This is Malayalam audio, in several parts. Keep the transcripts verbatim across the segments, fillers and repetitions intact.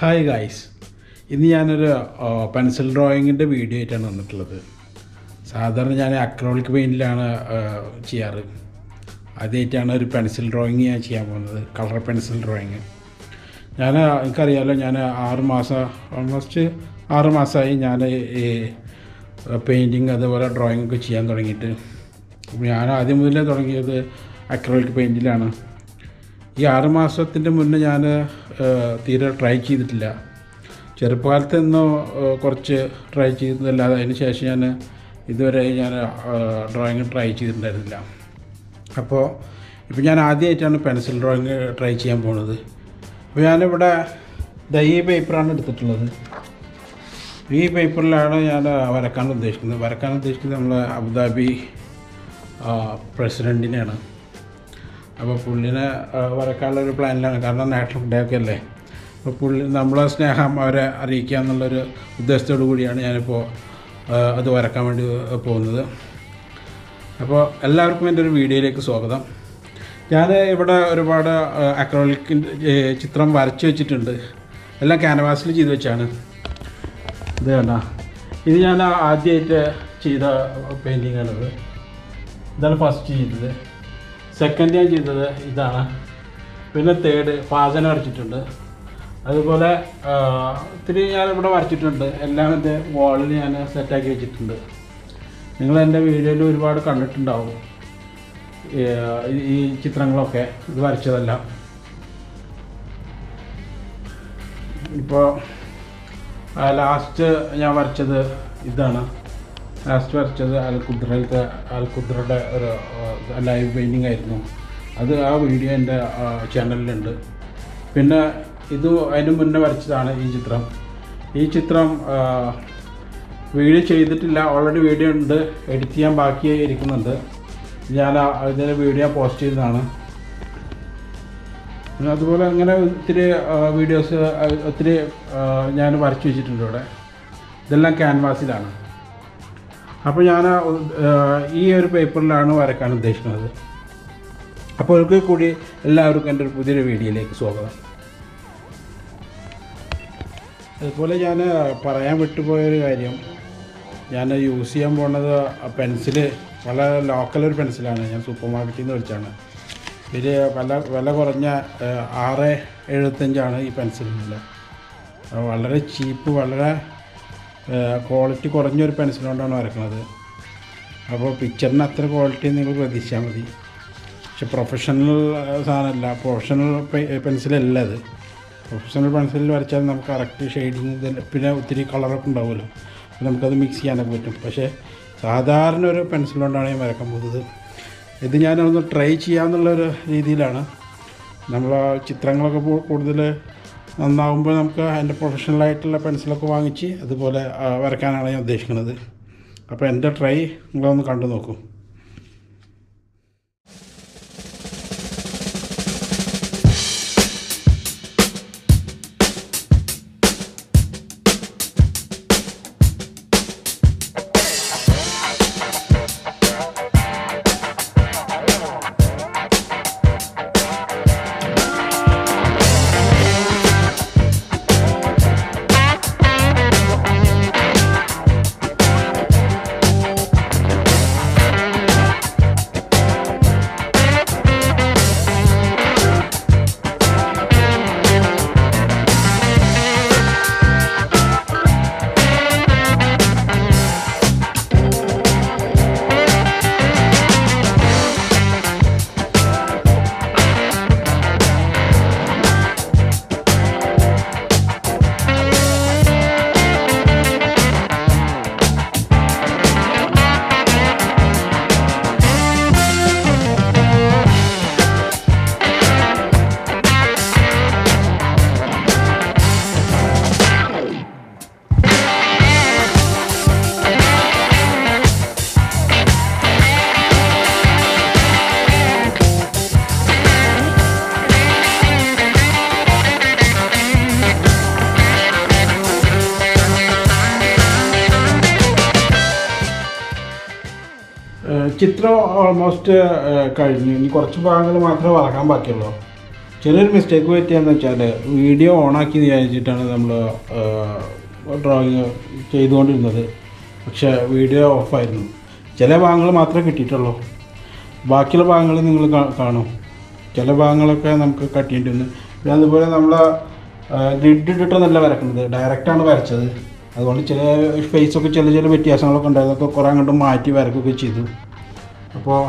Hi guys, this is a pencil drawing video. I am doing acrylic paint. I am doing pencil drawing, color pencil drawing. I am doing a painting and drawing. I am doing acrylic paint. I was able to get a theatre try cheat. I was able to try cheat. I was able to get drawing try cheat. So, I was able pencil drawing try cheat. I was able to get a paper. I was able to get a अब पुलिने वाले कालर प्लान लाने कारण नेटवर्क डेव के लिए पुलिने नम्बर्स ने हम वाले अरीकियाँ नलरे उद्देश्य लोगों याने याने पो अदो वाले कमेंट पोंड द अब अल्लाह रुपये डर वीडियो लेके स्वागतम याने ये बड़ा ये बड़ा एक्रोलिक चित्रम वार्चे चित्रण द अल्लाह कैनवास ले चीज़ बचाना दे ना इधर याना आदि एक चीज़ painting second day is the third phase. Three years of architecture, eleven wall and set a gitunda. England video reward conducted down Chitrangloke, Varchella. I'll ask Yavarcha Idana. As far as Al Qudrata, Al Qudrata, a live painting, I know. Other video and channel lender. Pinna Idu Idamunda Varchana, Egyptram. Egyptram video Cheditilla already video and the Edithiam Baki Erikunanda. Yana other video posted Nana. Another videos three Yana Varchu Chitunda. Canvas Idana. Now, I have to paper. I have to do this paper. I have to do this paper. I have to do this I use a pencil. I have a color pencil. I have to use a quality കുറഞ്ഞൊരു പെൻസിൽ കൊണ്ടാണ് വരക്കുന്നത് അപ്പോൾ പിക്ചറിന് അത്ര ക്വാളിറ്റി നിങ്ങൾ പ്രതീക്ഷിച്ചാൽ മതി പക്ഷേ പ്രൊഫഷണൽ സാധനമല്ല പ്രൊഫഷണൽ പെൻസിൽ അല്ല ഇത് പ്രൊഫഷണൽ പെൻസിലിൽ വരച്ചാൽ നമുക്ക് കറക്റ്റ് ഷെയ്ഡിങ് പിന്നെ ഒത്തിരി കളറൊക്കെ ഉണ്ടാവുമല്ലോ അപ്പോൾ നമുക്കത് മിക്സ് ചെയ്യാനൊക്കെ പറ്റും പക്ഷേ സാധാരണ ഒരു പെൻസിൽ കൊണ്ടാണ് ഞാൻ വരക്കാൻ പോകുന്നത് ഇത് ഞാനൊന്ന് ട്രൈ ചെയ്യാമെന്നുള്ള ഒരു രീതിയിലാണ് നമ്മൾ ചിത്രങ്ങളൊക്കെ കൂടുതൽ നന്നാവുമ്പോൾ നമുക്ക് എൻ്റെ പ്രൊഫഷണൽ ആയിട്ടുള്ള പെൻസിലൊക്കെ വാങ്ങിച്ച് അതുപോലെ വരയ്ക്കാനാണ് ഞാൻ ഉദ്ദേശിക്കുന്നത് അപ്പോൾ എൻ്റെ ട്രൈ നിങ്ങളൊന്ന് കണ്ടു നോക്കൂ Chitra almost carried me. Korchubanga Matra Vakambakello. ചെറിയൊരു മിസ്റ്റേക്ക് പറ്റിയെന്ന് വെച്ചാൽ വീഡിയോ ഓണാക്കി വിചാരിച്ചിട്ടാണ് നമ്മൾ ഡ്രോയിങ് ചെയ്തുകൊണ്ടിരുന്നത്. പക്ഷേ വീഡിയോ ഓഫായിരുന്നു. ചില ഭാഗങ്ങൾ മാത്രമേ കിട്ടിയിട്ടുള്ളൂ, ബാക്കിയുള്ള ഭാഗങ്ങൾ നിങ്ങൾ കാണും. ചില ഭാഗങ്ങളൊക്കെ നമുക്ക് കട്ട് ചെയ്യേണ്ടി വന്നു. പിന്നെ അതുപോലെ നമ്മൾ ഗ്രിഡ് ഇട്ടിട്ടൊന്നല്ല വരക്കുന്നത്, ഡയറക്റ്റാണ് വരച്ചത്. അതുകൊണ്ട് ചില ഫേസൊക്കെ ചില ചില വ്യത്യാസങ്ങളൊക്കെ ഉണ്ടായതൊക്കെ കുറേ അങ്ങോട്ട് മാറ്റി വരക്കുകയൊക്കെ ചെയ്തു. അപ്പോൾ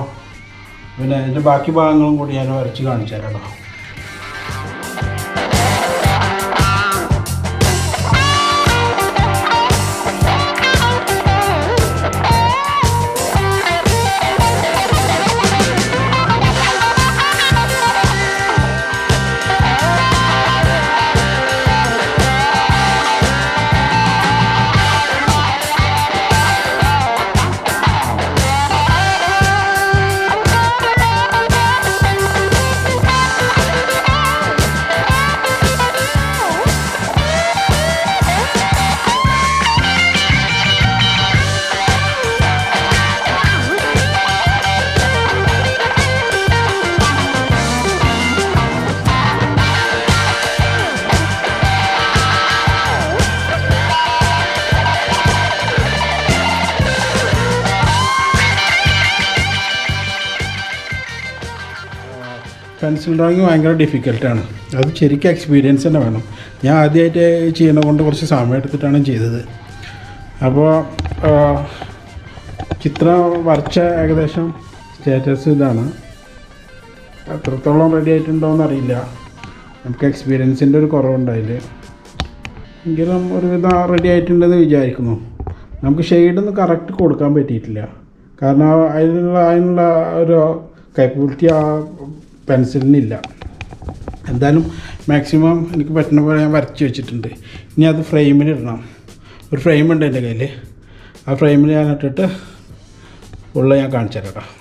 പിന്നെ അതിൻ്റെ ബാക്കി ഭാഗങ്ങളും കൂടി ഞാൻ വരച്ച് കാണിച്ചു തരാം. പെൻസിൽ ഡ്രോയിങ് ഭയങ്കര ഡിഫിക്കൽട്ടാണ്. അത് ശരിക്കും എക്സ്പീരിയൻസ് തന്നെ വേണം. ഞാൻ ആദ്യമായിട്ട് ചെയ്യുന്നത് കൊണ്ട് കുറച്ച് സമയം എടുത്തിട്ടാണ് ചെയ്തത്. അപ്പോൾ ചിത്രം വരച്ച ഏകദേശം സ്റ്റാറ്റസ് ഇതാണ്. എത്രത്തോളം റെഡി ആയിട്ടുണ്ടോയെന്നറിയില്ല, നമുക്ക് എക്സ്പീരിയൻസിൻ്റെ ഒരു കുറവുണ്ടായില്ല. എങ്കിലും ഒരുവിധം റെഡി ആയിട്ടുണ്ടെന്ന് വിചാരിക്കുന്നു. നമുക്ക് ഷെയ്ഡൊന്നും കറക്റ്റ് കൊടുക്കാൻ പറ്റിയിട്ടില്ല, കാരണം അതിനുള്ള അതിനുള്ള ഒരു കൈപ്പൂർത്തി ആ പെൻസിലിനില്ല. എന്തായാലും മാക്സിമം എനിക്ക് പറ്റുന്ന പോലെ ഞാൻ വരച്ച് വെച്ചിട്ടുണ്ട്. ഇനി അത് ഫ്രെയിമിലിടണം. ഒരു ഫ്രെയിമുണ്ട് എൻ്റെ കയ്യിൽ, ആ ഫ്രെയിമിൽ ഞാൻ ഇട്ടിട്ട് ഉള്ള ഞാൻ കാണിച്ചു തരാം.